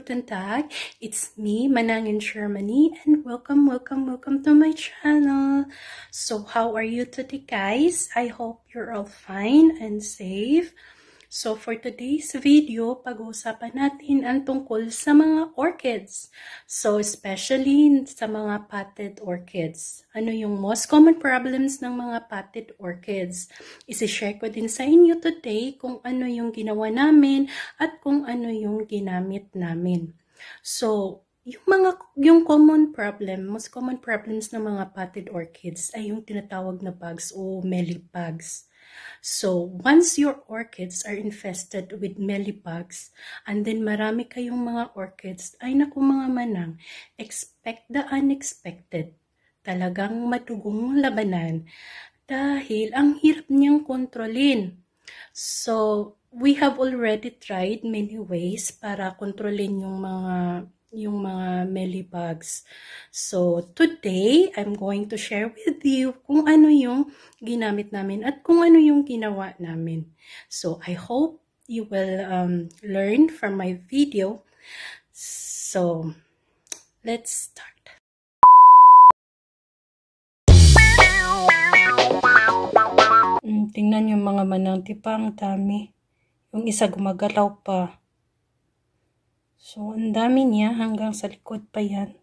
Guten Tag, it's me, Manang in Germany, and welcome to my channel. So how are you today, guys? I hope you're all fine and safe. So for today's video, pag-uusapan natin ang tungkol sa mga orchids. So especially sa mga potted orchids. Ano yung most common problems ng mga potted orchids? I-share ko din sa inyo today kung ano yung ginawa namin at kung ano yung ginamit namin. So yung most common problems ng mga potted orchids ay yung tinatawag na bugs o mealybugs. So, once your orchids are infested with mealybugs, and then marami kayong mga orchids, ay naku mga manang, expect the unexpected. Talagang matugong labanan dahil ang hirap niyang kontrolin. So, we have already tried many ways para kontrolin yung mga mealybugs. So, today, I'm going to share with you kung ano yung ginamit namin at kung ano yung ginawa namin. So, I hope you will learn from my video. So, let's start. Tingnan yung mga manang, tipang dami. Yung isa gumagalaw pa. So, ang dami niya hanggang sa likod pa yan.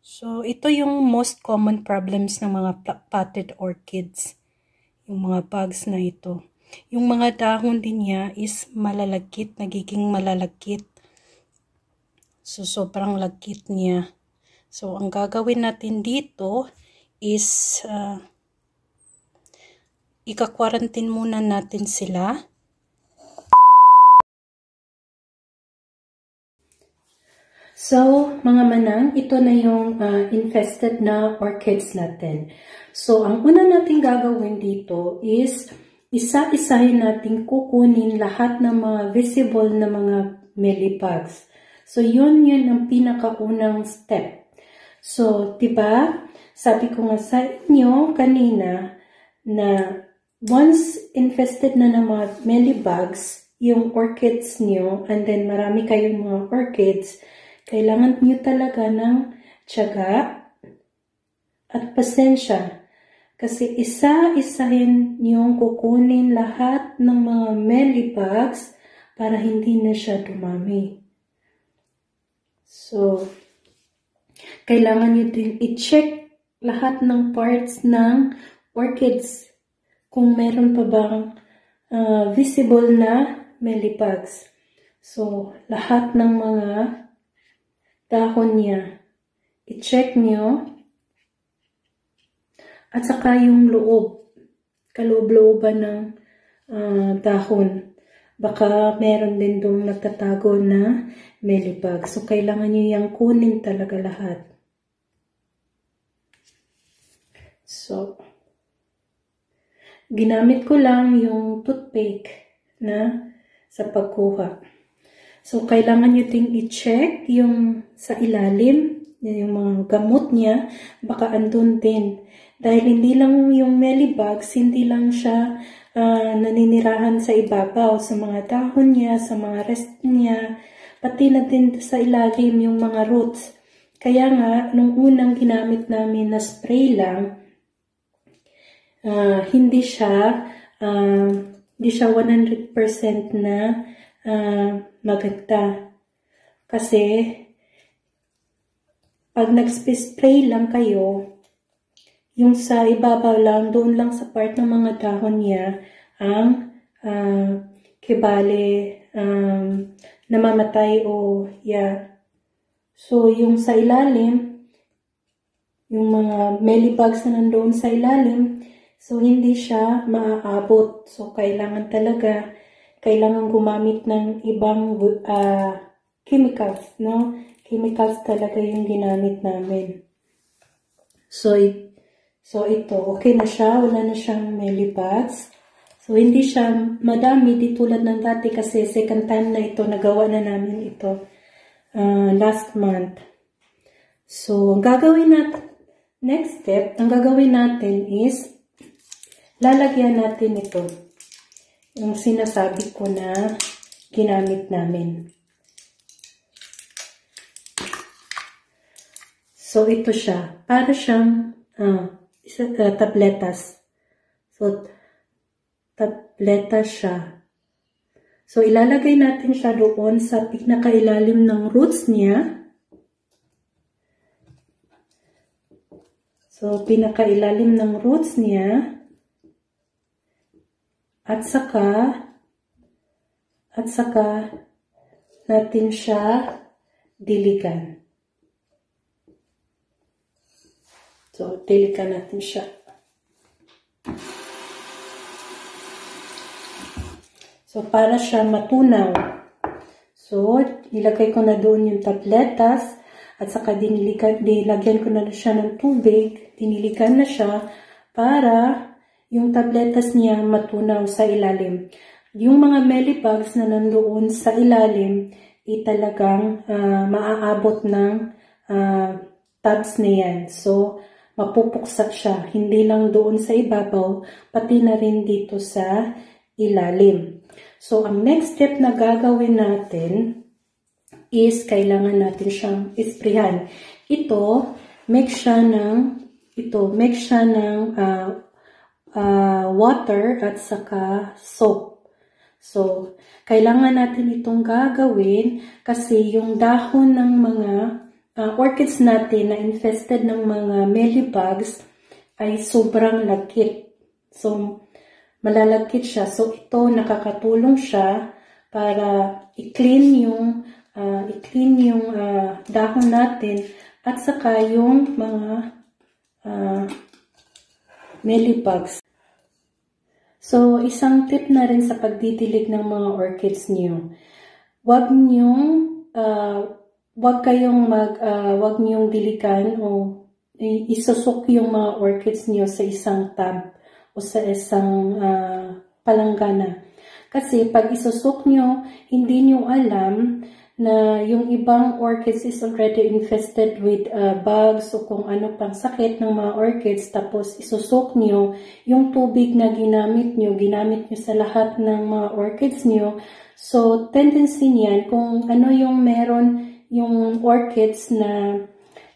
So, ito yung most common problems ng mga potted orchids. Yung mga bugs na ito. Yung mga dahon din niya is malalagkit, nagiging malalagkit. So, sobrang lagkit niya. So, ang gagawin natin dito is ika-quarantine muna natin sila. So, mga manang, ito na yung infested na orchids natin. So, ang una nating gagawin dito is isa-isahin natin kukunin lahat ng mga visible na mga mealybugs. So, yun ang pinakaunang step. So, diba, sabi ko nga sa inyo kanina na once infested na ng mga mealybugs, yung orchids nyo, and then marami kayong mga orchids, kailangan niyo talaga ng tiyaga at pasensya. Kasi isa-isahin niyong kukunin lahat ng mga mealybugs para hindi na siya dumami. So, kailangan niyo din i-check lahat ng parts ng orchids kung meron pa bang visible na mealybugs. So, lahat ng mga dahon niya, i-check niyo, at saka yung loob, kaloob-looban ng dahon. Baka meron din doon nagtatago na mealybug. So, kailangan niyo yung kunin talaga lahat. So, ginamit ko lang yung toothpick na sa pagkuha. So, kailangan nyo ting i-check yung sa ilalim, yung mga gamot niya, baka andun din. Dahil hindi lang yung mealybugs, hindi lang siya naninirahan sa ibabaw, sa mga dahon niya, sa mga rest niya, pati na din sa ilalim yung mga roots. Kaya nga, nung unang ginamit namin na spray lang, hindi siya 100% na maganda. Kasi, pag nag-spray lang kayo, yung sa ibabaw lang, doon lang sa part ng mga dahon niya, ang kibale namamatay o yeah. So, yung sa ilalim, yung mga mealybugs na nandoon sa ilalim, so hindi siya maaabot. So, kailangan gumamit ng ibang chemicals, no? Chemicals talaga yung ginamit namin. So ito, okay na siya. Wala na siyang mealybugs. So, hindi siya madami di tulad ng dati kasi second time na ito, nagawa na namin ito last month. So, next step, ang gagawin natin is lalagyan natin ito. Yung sinasabi ko na ginamit namin. So, ito siya. Para siyang tabletas. So, tableta siya. So, ilalagay natin siya doon sa pinakailalim ng roots niya. So, pinakailalim ng roots niya. At saka natin siya diligan. So, diligan natin siya. So, para siya matunaw. So, ilagay ko na doon yung tabletas at saka dinilagyan ko na siya ng tubig. Diniligan na siya para yung tabletas niya matunaw sa ilalim. Yung mga melibugs na nandoon sa ilalim ay talagang maaabot ng tabs na yan. So, mapupuksak siya. Hindi lang doon sa ibabaw, pati na rin dito sa ilalim. So, ang next step na gagawin natin is kailangan natin siyang isprihan. Ito, make siya ng water at saka soap. So, kailangan natin itong gagawin kasi yung dahon ng mga orchids natin na infested ng mga mealybugs ay sobrang lakit. So, malalakit siya. So, ito nakakatulong siya para i-clean yung dahon natin at saka yung mga mealybugs. So, isang tip na rin sa pagdidilig ng mga orchids niyo. Wag niyong diligan o isusok yung mga orchids niyo sa isang tub o sa isang palanggana. Kasi pag isusok nyo, hindi nyo alam na yung ibang orchids is already infested with bugs o kung ano pang sakit ng mga orchids. Tapos isusok nyo yung tubig na ginamit nyo sa lahat ng mga orchids nyo. So, tendency niyan kung ano yung meron yung orchids na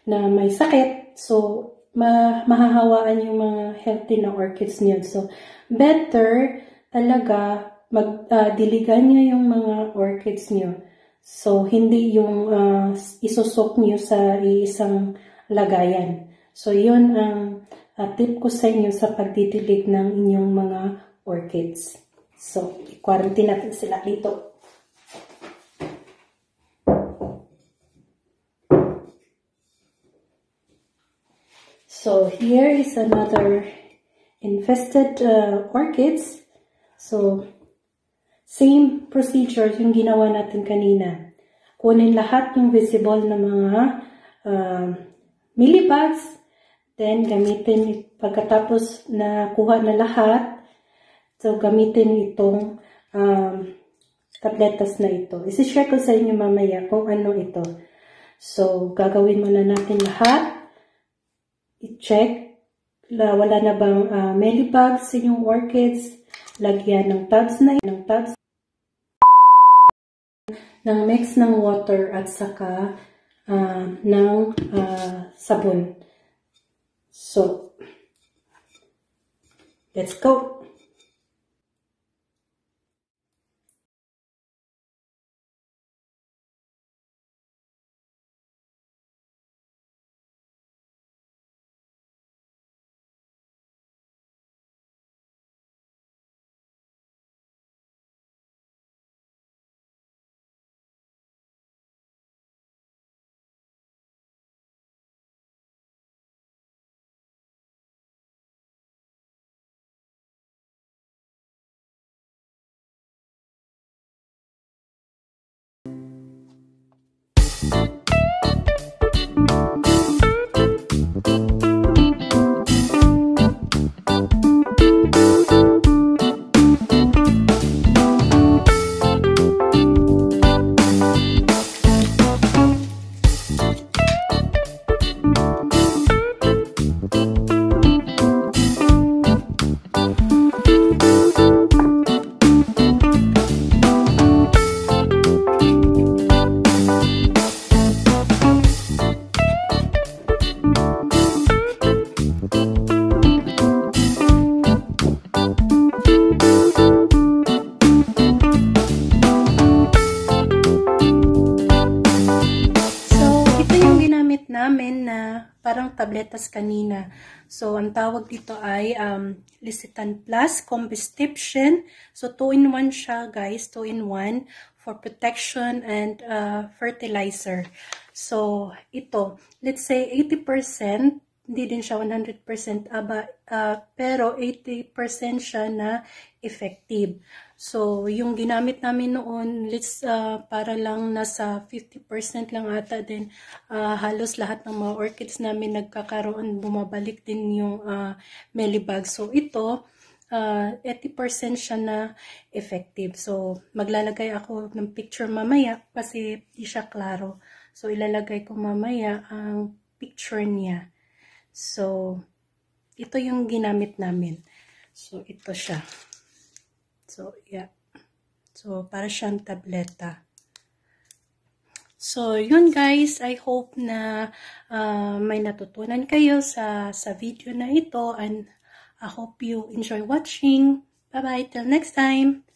may sakit. So, mahahawaan yung mga healthy na orchids niyo. So, better talaga magdiligan niyo yung mga orchids niyo. So, hindi yung isusok niyo sa isang lagayan. So, yun ang tip ko sa inyo sa pagdidilig ng inyong mga orchids. So, i-quarantine natin sila dito. So, here is another infested orchids. So, same procedure yung ginawa natin kanina. Kunin lahat yung visible na mga mealybugs. Then, gamitin, pagkatapos na kuha na lahat, so gamitin itong tabletas na ito. Isishare ko sa inyo mamaya kung ano ito. So, gagawin muna natin lahat. I-check na wala na bang mealybugs sa inyong orchids. Lagyan ng tabs ng mix ng water at saka ng sabon. So, let's go! tabletas kanina. So, ang tawag dito ay Lisitan Plus Combistipion. So, 2-in-1 siya, guys. 2-in-1 for protection and fertilizer. So, ito. Let's say 80%. Hindi din siya 100%, pero 80% siya na effective. So, yung ginamit namin noon, para lang nasa 50% lang ata din. Halos lahat ng mga orchids namin nagkakaroon, bumabalik din yung mealybug. So, ito, 80% siya na effective. So, maglalagay ako ng picture mamaya kasi di siya klaro. So, ilalagay ko mamaya ang picture niya. So, ito yung ginamit namin. So, ito siya. So, yeah. So, para siyang tableta. So, yun guys. I hope na may natutunan kayo sa video na ito. And I hope you enjoy watching. Bye-bye. Till next time.